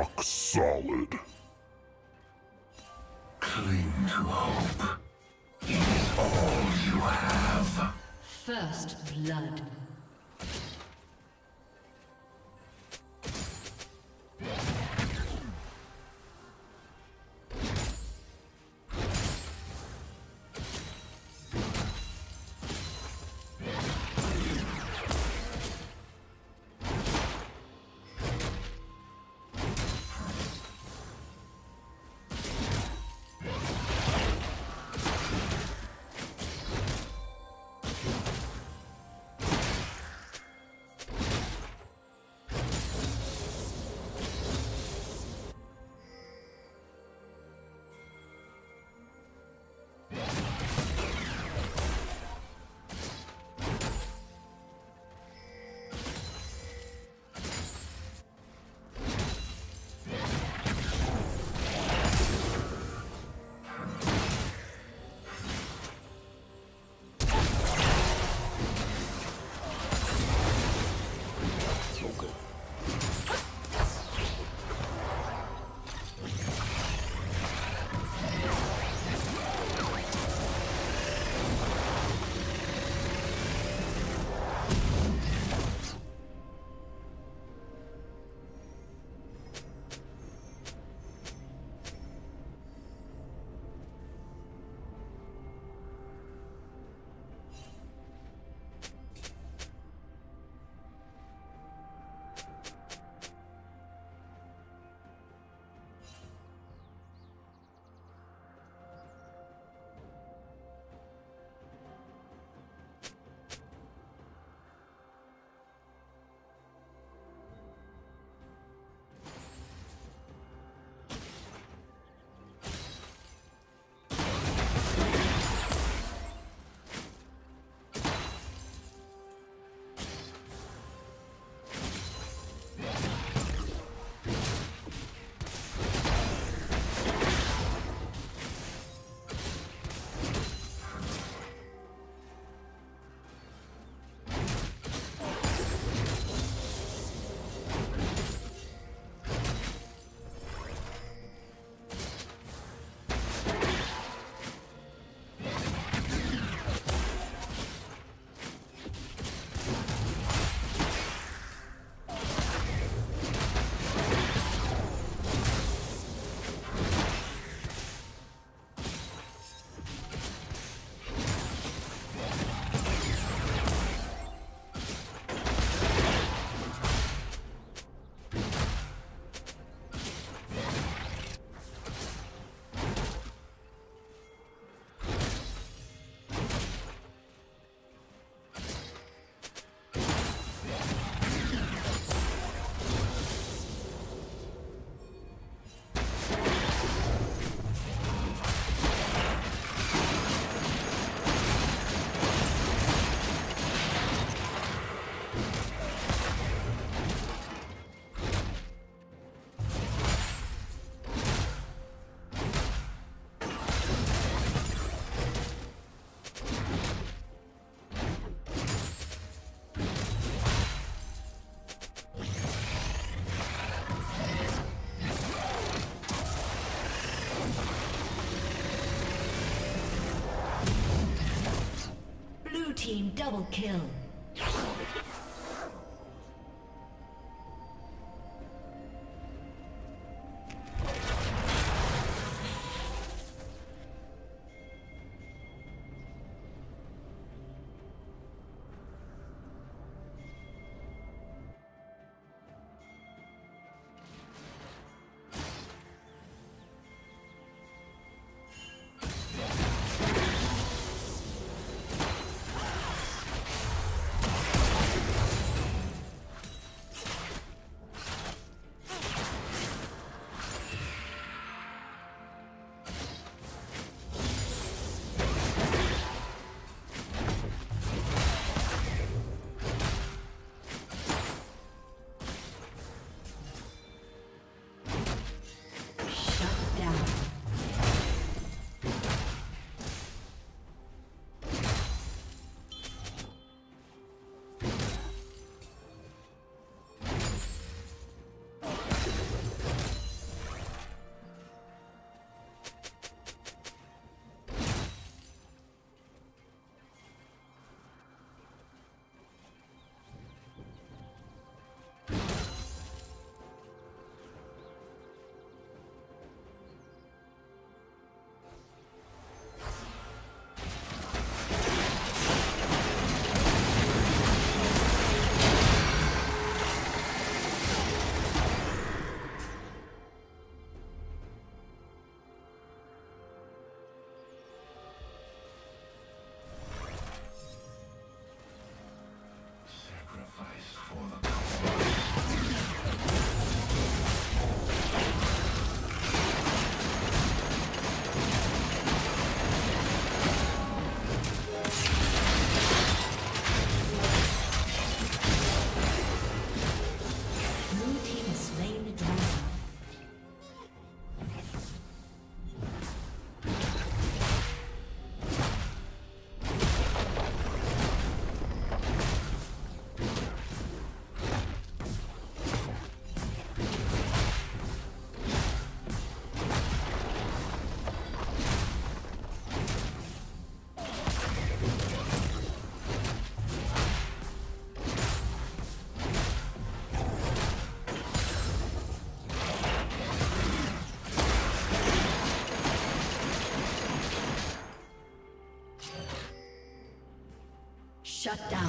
rock solid. Cling to hope. It is all you have. First blood. Team double kill. Shut down.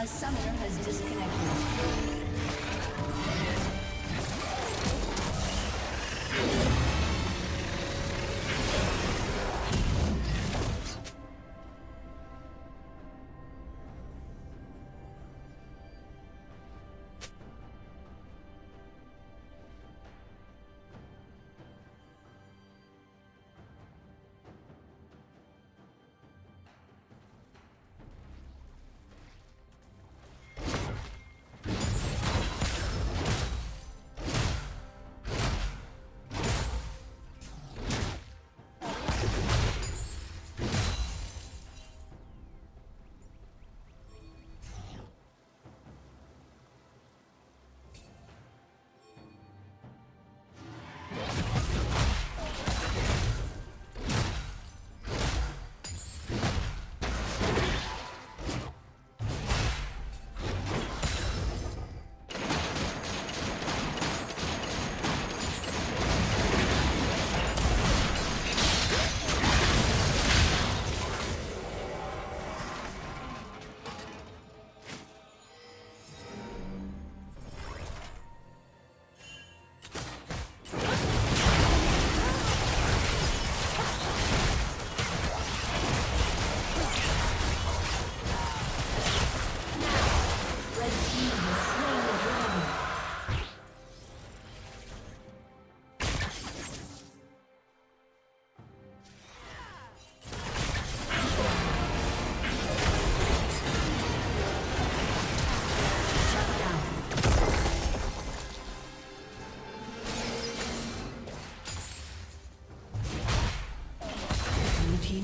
A summoner has disconnected.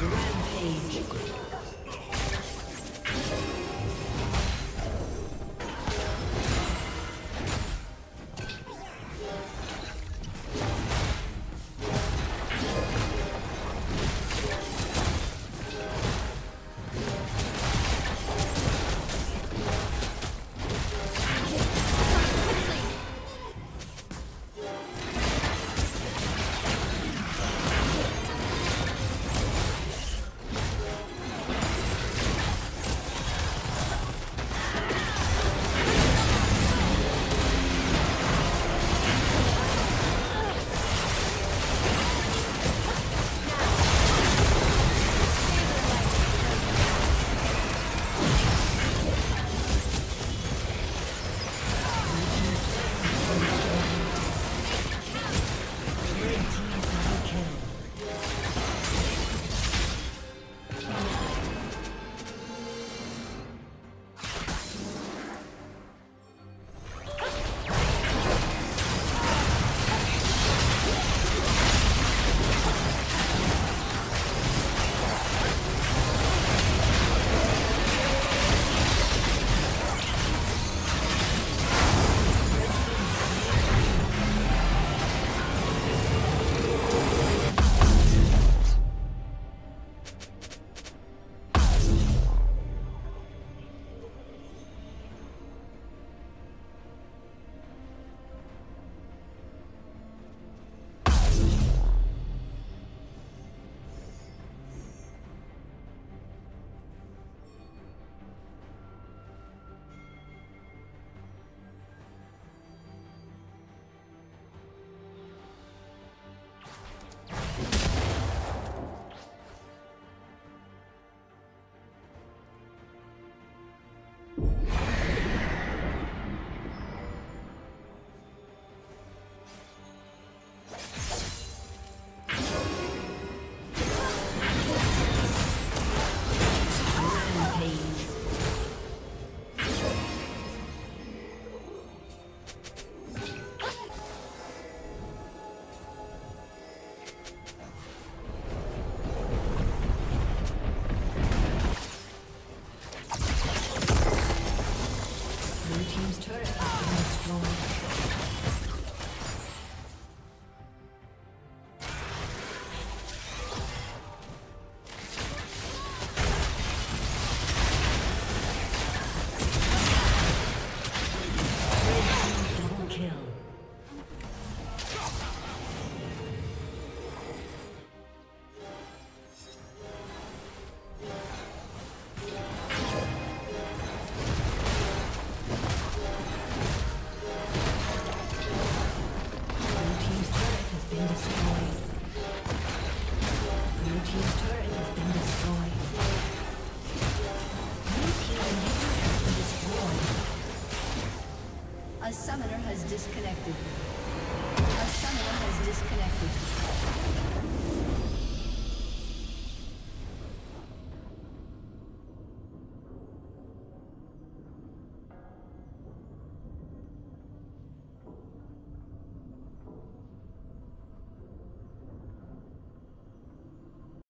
Rampage. A summoner has disconnected.